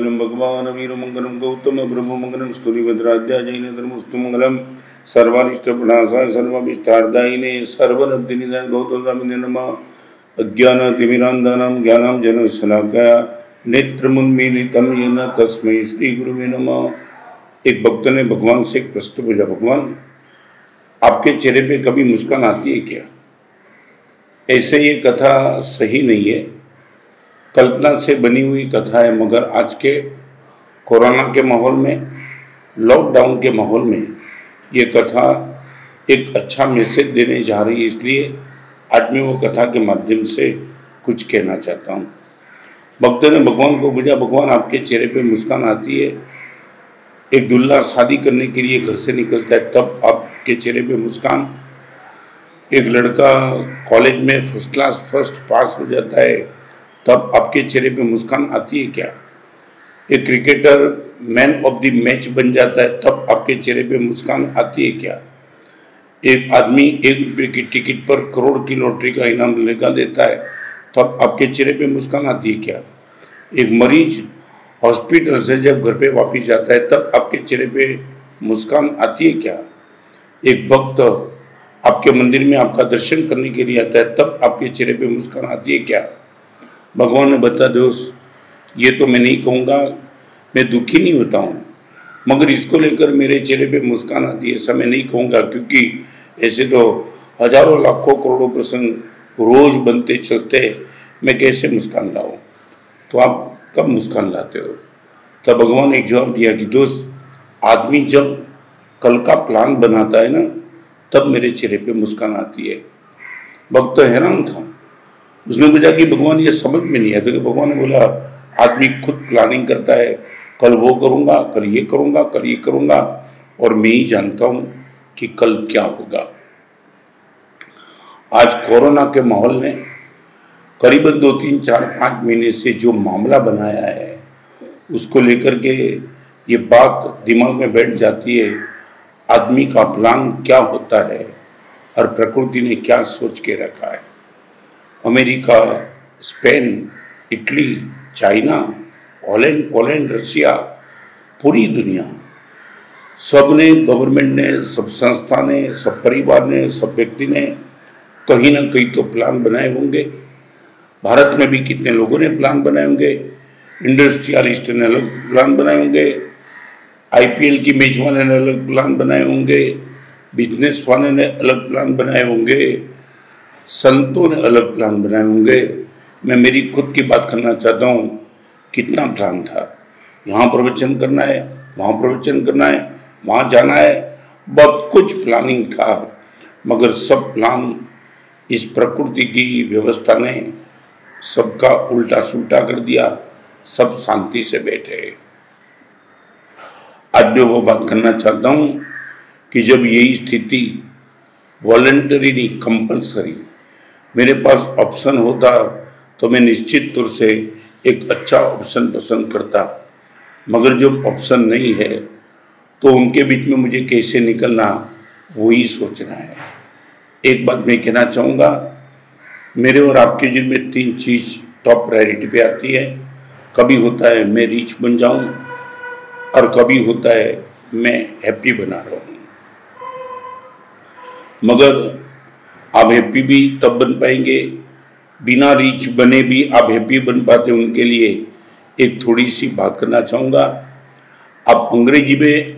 भगवान वीर मंगलम गौतम ब्रह्म मंगलम स्तुति भद्राध्या जैन धर्मस्तु मंगलम सर्वारिष्ट प्रणाशाय सर्वाभिष्टार्दायिने सर्वलब्धि निधाय गौतम दामिने नमः अज्ञानातिमिरान्धानां ज्ञानां जनशलाकया नेत्रमुन्मीलितं येन तस्मै श्री गुरुवे नमः। एक भक्त ने भगवान से एक प्रश्न पूछा, भगवान आपके चेहरे पे कभी मुस्कान आती है क्या? ऐसे ये कथा सही नहीं है, कल्पना से बनी हुई कथा है, मगर आज के कोरोना के माहौल में, लॉकडाउन के माहौल में ये कथा एक अच्छा मैसेज देने जा रही है, इसलिए आज मैं वो कथा के माध्यम से कुछ कहना चाहता हूँ। भक्त ने भगवान को पूछा, भगवान आपके चेहरे पे मुस्कान आती है? एक दुल्हा शादी करने के लिए घर से निकलता है तब आपके चेहरे पे मुस्कान, एक लड़का कॉलेज में फर्स्ट क्लास फर्स्ट पास हो जाता है तब आपके चेहरे पे मुस्कान आती है क्या? एक cricketer man of the match बन जाता है तब आपके चेहरे पे मुस्कान आती है क्या? एक आदमी 1 रुपये की टिकट पर करोड़ की लॉटरी का इनाम लगा देता है तब आपके चेहरे पे मुस्कान आती है क्या? एक मरीज हॉस्पिटल से जब घर पे वापस जाता है तब आपके चेहरे पे मुस्कान आती है क्या? एक भक्त आपके मंदिर में आपका दर्शन करने के लिए आता है तब आपके चेहरे पे मुस्कान आती है क्या? भगवान ने बता दोस्त, ये तो मैं नहीं कहूँगा, मैं दुखी नहीं होता हूँ, मगर इसको लेकर मेरे चेहरे पे मुस्कान आती है ऐसा मैं नहीं कहूँगा, क्योंकि ऐसे तो हजारों लाखों करोड़ों प्रसंग रोज बनते चलते, मैं कैसे मुस्कान लाऊँ? तो आप कब मुस्कान लाते हो? तब भगवान ने एक जवाब दिया कि दोस्त, आदमी जब कल का प्लान बनाता है ना, तब मेरे चेहरे पर मुस्कान आती है। भक्त तो हैरान था, उसने पूछा कि भगवान ये समझ में नहीं आया, तो भगवान ने बोला आदमी खुद प्लानिंग करता है, कल वो करूँगा, कल ये करूँगा, कल ये करूँगा, और मैं ही जानता हूँ कि कल क्या होगा। आज कोरोना के माहौल ने करीबन 2, 3, 4, 5 महीने से जो मामला बनाया है उसको लेकर के ये बात दिमाग में बैठ जाती है, आदमी का प्लान क्या होता है और प्रकृति ने क्या सोच के रखा है। America, Spain, Italy, China, Holland, Poland, Russia, पूरी दुनिया, सब ने, गवर्नमेंट ने, सब संस्था ने, सब परिवार ने, सब व्यक्ति ने कहीं ना कहीं तो प्लान बनाए होंगे। भारत में भी कितने लोगों ने प्लान बनाए होंगे, इंडस्ट्रियलिस्ट ने अलग प्लान बनाए होंगे, IPL की मैच वाले ने अलग प्लान बनाए होंगे, बिजनेस वाले ने अलग प्लान बनाए होंगे, संतों ने अलग प्लान बनाए होंगे। मैं मेरी खुद की बात करना चाहता हूँ, कितना प्लान था, यहाँ प्रवचन करना है, वहाँ प्रवचन करना है, वहाँ जाना है, बहुत कुछ प्लानिंग था, मगर सब प्लान इस प्रकृति की व्यवस्था ने सबका उल्टा सुलटा कर दिया, सब शांति से बैठे। आज मैं वो बात करना चाहता हूँ कि जब यही स्थिति वॉलंटरी नहीं कंपल्सरी मेरे पास ऑप्शन होता तो मैं निश्चित तौर से एक अच्छा ऑप्शन पसंद करता, मगर जब ऑप्शन नहीं है तो उनके बीच में मुझे कैसे निकलना वही सोचना है। एक बात मैं कहना चाहूँगा, मेरे और आपके जीवन में 3 चीज़ टॉप प्रायोरिटी पे आती है। कभी होता है मैं रिच बन जाऊँ, और कभी होता है मैं हैप्पी बना रहूँ। मगर आप हैप्पी भी तब बन पाएंगे, बिना रिच बने भी आप हैप्पी बन पाते, उनके लिए एक थोड़ी सी बात करना चाहूँगा। आप अंग्रेजी में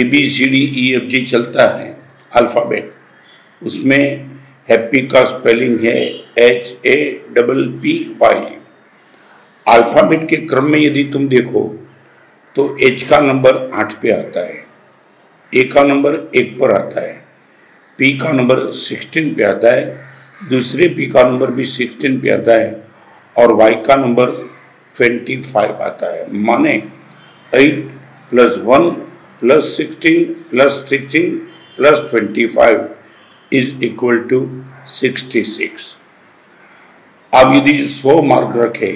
ABCDEFG चलता है अल्फ़ाबेट, उसमें हैप्पी का स्पेलिंग है HAPPY। अल्फ़ाबेट के क्रम में यदि तुम देखो तो H का नंबर 8 पे आता है, A का नंबर 1 पर आता है, P का नंबर 16 पे आता है, दूसरे P का नंबर भी 16 पे आता है, और Y का नंबर 25 आता है। माने 8 + 1 + 16 + 16 + 25 = 66। आप यदि 100 मार्क रखें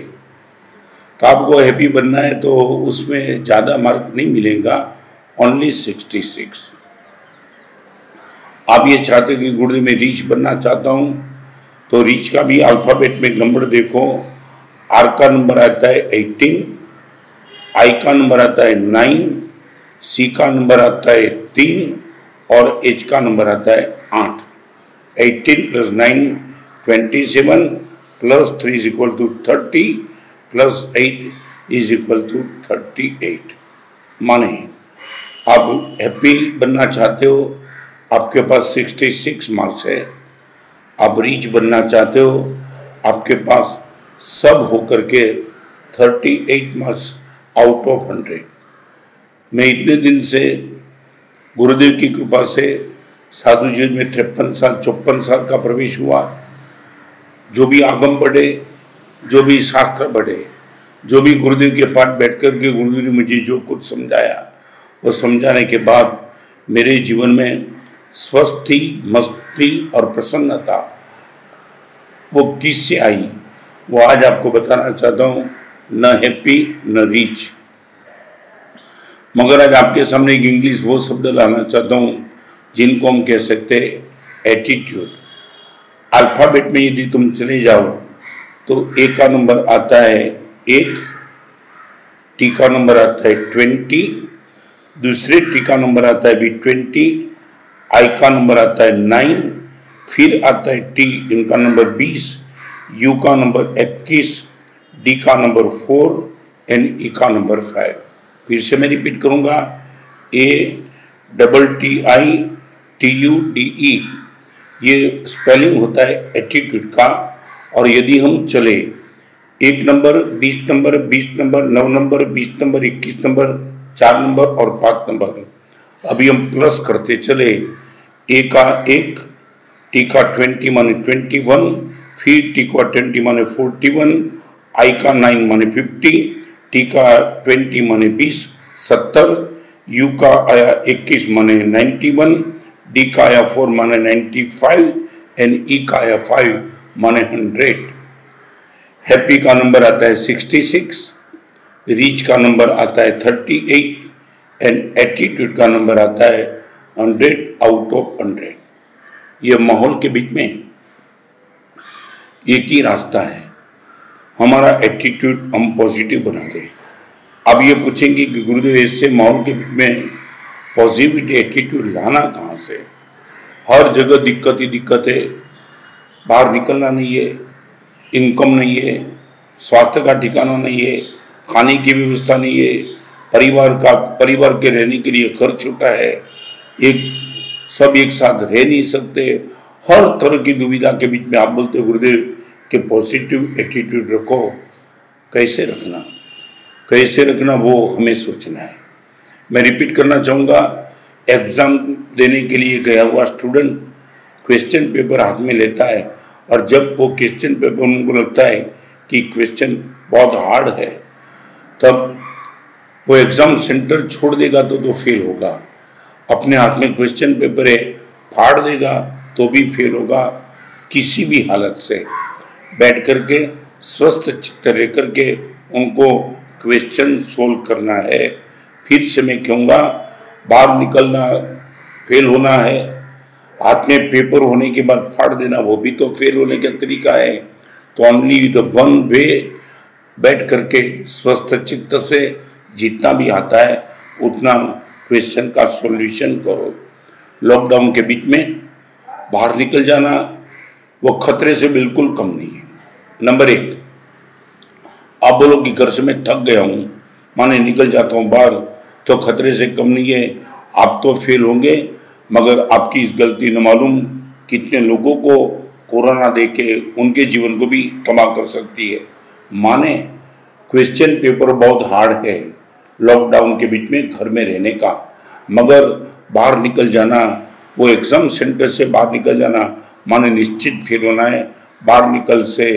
तो आपको हैप्पी बनना है तो उसमें ज़्यादा मार्क नहीं मिलेगा, ओनली 66। आप ये चाहते हो कि गुरुदेव में रिच बनना चाहता हूँ, तो रिच का भी अल्फ़ाबेट में नंबर देखो, R का नंबर आता है 18, आई का नंबर आता है 9, सी का नंबर आता है 3 और एच का नंबर आता है 8। 18 plus 9 27 plus 3 is equal to 30 plus 8 is equal to 38। माने आप हैप्पी बनना चाहते हो, आपके पास 66 मार्क्स है। आप रीच बनना चाहते हो, आपके पास सब होकर के 38 मार्क्स आउट ऑफ 100। मैं इतने दिन से गुरुदेव की कृपा से साधु जी में 53 साल 54 साल का प्रवेश हुआ। जो भी आगम बढ़े, जो भी शास्त्र बढ़े, जो भी गुरुदेव के पास बैठकर के गुरुदेव ने मुझे जो कुछ समझाया, वो समझाने के बाद मेरे जीवन में स्वस्थी, मस्ती और प्रसन्नता वो किससे आई, वो आज आपको बताना चाहता हूँ। न हैप्पी न रीच, मगर आज आपके सामने एक इंग्लिश वो शब्द लाना चाहता हूँ जिनको हम कह सकते एटीट्यूड। अल्फ़ाबेट में यदि तुम चले जाओ तो ए का नंबर आता है 1, टी का नंबर आता है 20, दूसरे टी का नंबर आता है भी 20, आई का नंबर आता है 9, फिर आता है टी, इनका नंबर 20, यू का नंबर 21, डी का नंबर 4 एंड ई का नंबर 5। फिर से मैं रिपीट करूँगा, A double T I T U D E, ये स्पेलिंग होता है एटीट्यूड का। और यदि हम चले 1 number 20 number 20 number 9 number 20 number 21 number 4 number और 5 नंबर, अभी हम प्लस करते चले। ए का 1, टी का 20 माने 21, फिर टी का 20 माने 41, आई का 9 माने 50, टी का 20 माने 20 70, यू का आया 21 माने 91, डी का आया 4 माने 95 एंड ई का आया 5 माने 100। हैप्पी का नंबर आता है 66, रीच का नंबर आता है 38 एंड एटीट्यूड का नंबर आता है 100 आउट ऑफ 100। ये माहौल के बीच में एक ही रास्ता है, हमारा एटीट्यूड हम पॉजिटिव बना दें। अब ये पूछेंगे कि गुरुदेव ऐसे माहौल के बीच में पॉजिटिविटी एटीट्यूड लाना कहाँ से, हर जगह दिक्कत ही दिक्कत है, बाहर निकलना नहीं है, इनकम नहीं है, स्वास्थ्य का ठिकाना नहीं है, खाने की व्यवस्था नहीं है, परिवार के रहने के लिए खर्च होता है, सब एक साथ रह नहीं सकते, हर तरह की दुविधा के बीच में आप बोलते गुरुदेव कि पॉजिटिव एटीट्यूड रखो। कैसे रखना वो हमें सोचना है। मैं रिपीट करना चाहूँगा, एग्ज़ाम देने के लिए गया हुआ स्टूडेंट क्वेश्चन पेपर हाथ में लेता है और जब वो क्वेश्चन पेपर उनको लगता है कि क्वेश्चन बहुत हार्ड है, तब वो एग्ज़ाम सेंटर छोड़ देगा तो फेल होगा। अपने हाथ में क्वेश्चन पेपर है, फाड़ देगा तो भी फेल होगा। किसी भी हालत से बैठ करके स्वस्थ चित्त रह करके उनको क्वेश्चन सोल्व करना है। फिर से मैं कहूँगा, बाहर निकलना फेल होना है, हाथ में पेपर होने के बाद फाड़ देना वो भी तो फेल होने का तरीका है। तो ओनली द वन वे, बैठ करके स्वस्थ चित्त से जितना भी आता है उतना क्वेश्चन का सॉल्यूशन करो। लॉकडाउन के बीच में बाहर निकल जाना वो खतरे से बिल्कुल कम नहीं है। नंबर 1, आप बोलो कि घर से मैं थक गया हूँ, माने निकल जाता हूँ बाहर, तो खतरे से कम नहीं है। आप तो फेल होंगे, मगर आपकी इस गलती न मालूम कितने लोगों को कोरोना देके उनके जीवन को भी तबाह कर सकती है। माने क्वेश्चन पेपर बहुत हार्ड है लॉकडाउन के बीच में घर में रहने का, मगर बाहर निकल जाना, वो एग्ज़ाम सेंटर से बाहर निकल जाना, माने निश्चित फेल होना है। बाहर निकल से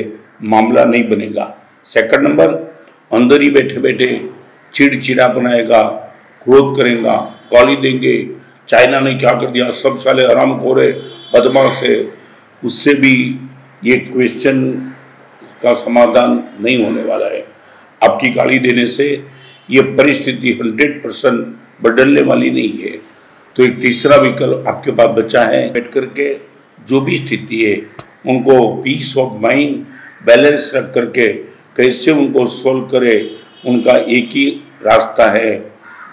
मामला नहीं बनेगा। सेकंड नंबर, अंदर ही बैठे बैठे चिड़चिड़ा बनाएगा, क्रोध करेगा, गाली देंगे, चाइना ने क्या कर दिया, सब साले आराम खो रहे बदमाश है, उससे भी ये क्वेश्चन का समाधान नहीं होने वाला है। आपकी गाली देने से ये परिस्थिति 100% बदलने वाली नहीं है। तो एक तीसरा विकल्प आपके पास बचा है, बैठ करके जो भी स्थिति है उनको पीस ऑफ माइंड बैलेंस रख करके कैसे उनको सोल्व करे, उनका एक ही रास्ता है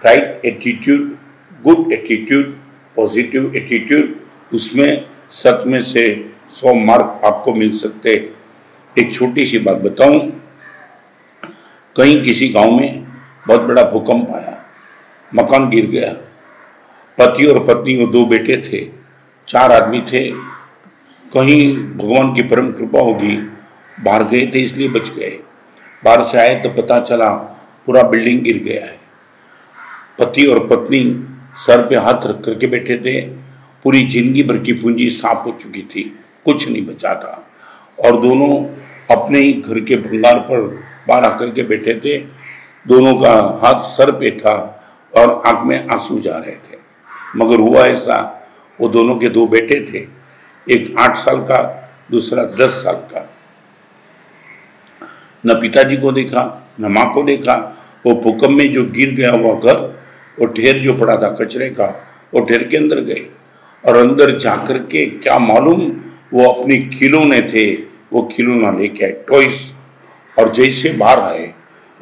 right attitude, good attitude, positive attitude. उसमें 100 में से 100 मार्क आपको मिल सकते। एक छोटी सी बात बताऊं, कहीं किसी गांव में बहुत बड़ा भूकंप आया, मकान गिर गया, पति और पत्नी और 2 बेटे थे, 4 आदमी थे। कहीं भगवान की परम कृपा होगी, बाहर गए थे इसलिए बच गए, बाहर से आए तो पता चला पूरा बिल्डिंग गिर गया है। पति और पत्नी सर पे हाथ रख करके बैठे थे, पूरी जिंदगी भर की पूंजी साफ हो चुकी थी, कुछ नहीं बचा था, और दोनों अपने ही घर के भंगार पर बाहर आकर के बैठे थे। दोनों का हाथ सर पे था और आंख में आंसू जा रहे थे। मगर हुआ ऐसा, वो दोनों के 2 बेटे थे, एक 8 साल का, दूसरा 10 साल का। न पिताजी को देखा न माँ को देखा। वो भूकंप में जो गिर गया हुआ घर, वो ढेर जो पड़ा था कचरे का, वो ढेर के अंदर गए, और अंदर जाकर के क्या मालूम वो अपने खिलौने थे, वो खिलौना लेके आए, टॉयस। और जैसे बाहर आए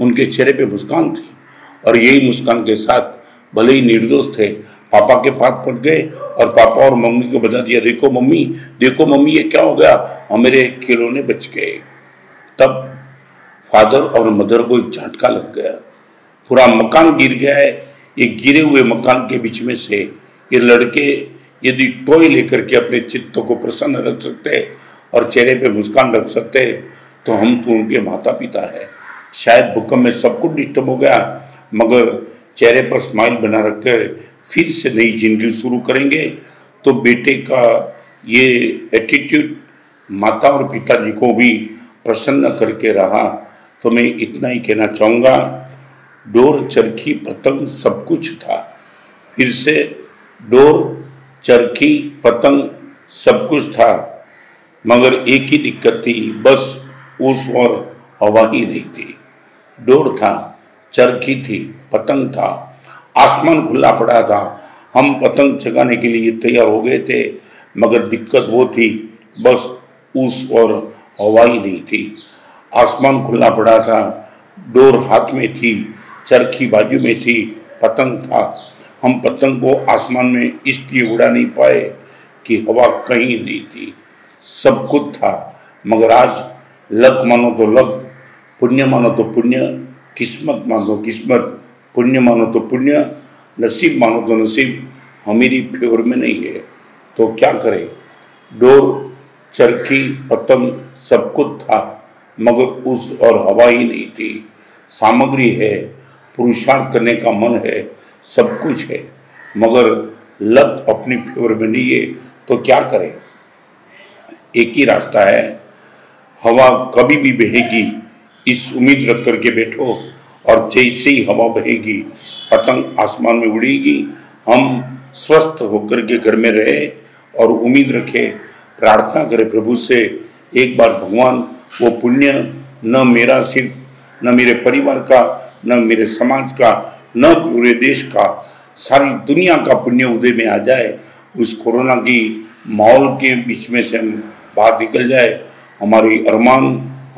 उनके चेहरे पे मुस्कान थी, और यही मुस्कान के साथ, भले ही निर्दोष थे, पापा के पास पड़ गए और पापा और मम्मी को बता दिया, देखो मम्मी, देखो मम्मी ये क्या हो गया, और मेरे खिलौने बच गए। तब फादर और मदर को एक झटका लग गया, पूरा मकान गिर गया है। ये गिरे हुए मकान के बीच में से ये लड़के यदि टॉय लेकर के अपने चित्त को प्रसन्न रख सकते और चेहरे पे मुस्कान रख सकते, तो हम तो उनके माता पिता है। शायद भूकंप में सब कुछ डिस्टर्ब हो गया, मगर चेहरे पर स्माइल बना रखकर फिर से नई जिंदगी शुरू करेंगे। तो बेटे का ये एटीट्यूड माता और पिताजी को भी प्रसन्न करके रहा। तो मैं इतना ही कहना चाहूँगा, डोर चरखी पतंग सब कुछ था। फिर से, डोर चरखी पतंग सब कुछ था, मगर एक ही दिक्कत थी, बस उस और हवा ही नहीं थी। डोर था, चरखी थी, पतंग था, आसमान खुला पड़ा था, हम पतंग चगाने के लिए तैयार हो गए थे, मगर दिक्कत वो थी, बस उस और हवा ही नहीं थी। आसमान खुला पड़ा था, डोर हाथ में थी, चरखी बाजू में थी, पतंग था। हम पतंग को आसमान में इसलिए उड़ा नहीं पाए कि हवा कहीं नहीं थी, सब कुछ था, मगर आज लक मानो तो लक, पुण्य मानो तो पुण्य, किस्मत मानो किस्मत, पुण्य मानो तो पुण्य, नसीब मानो तो नसीब हमारी फेवर में नहीं है। तो क्या करें, डोर चरखी पतंग सब कुछ था, मगर उस और हवा ही नहीं थी। सामग्री है, पुरुषार्थ करने का मन है, सब कुछ है, मगर लक अपनी फेवर में नहीं है। तो क्या करें, एक ही रास्ता है, हवा कभी भी बहेगी इस उम्मीद रख कर के बैठो, और जैसे ही हवा बहेगी पतंग आसमान में उड़ेगी। हम स्वस्थ होकर के घर में रहे और उम्मीद रखें, प्रार्थना करें प्रभु से, एक बार भगवान वो पुण्य न मेरा सिर्फ, न मेरे परिवार का, न मेरे समाज का, न पूरे देश का, सारी दुनिया का पुण्य उदय में आ जाए। उस कोरोना की माहौल के बीच में से हम बाहर निकल जाए, हमारी अरमान,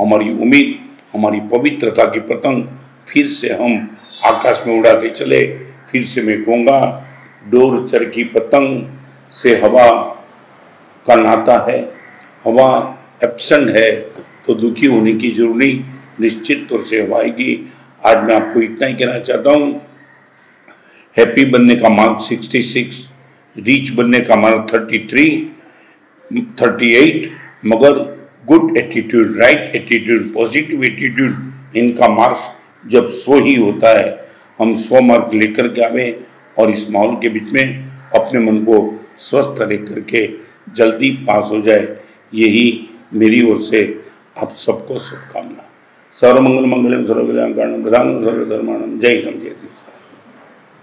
हमारी उम्मीद, हमारी पवित्रता की पतंग फिर से हम आकाश में उड़ाते चले। फिर से मैं कहूँगा, डोर चरखी पतंग से हवा का नाता है, हवा एब्सेंट है तो दुखी होने की जरूरत नहीं, निश्चित तौर से हवा आएगी। आज मैं आपको इतना ही कहना चाहता हूँ, हैप्पी बनने का मार्ग 66, रीच बनने का मार्ग 33, 38, मगर good attitude, right attitude, positive attitude, इनका मार्क्स जब 100 ही होता है। हम 100 मार्क लेकर के आवें और इस माहौल के बीच में अपने मन को स्वस्थ रख करके जल्दी पास हो जाए, यही मेरी ओर से आप सबको शुभकामना। सर्वमंगल मंगलम सर्वकल्याणकरम प्रधानम सर्वधर्माणम जय।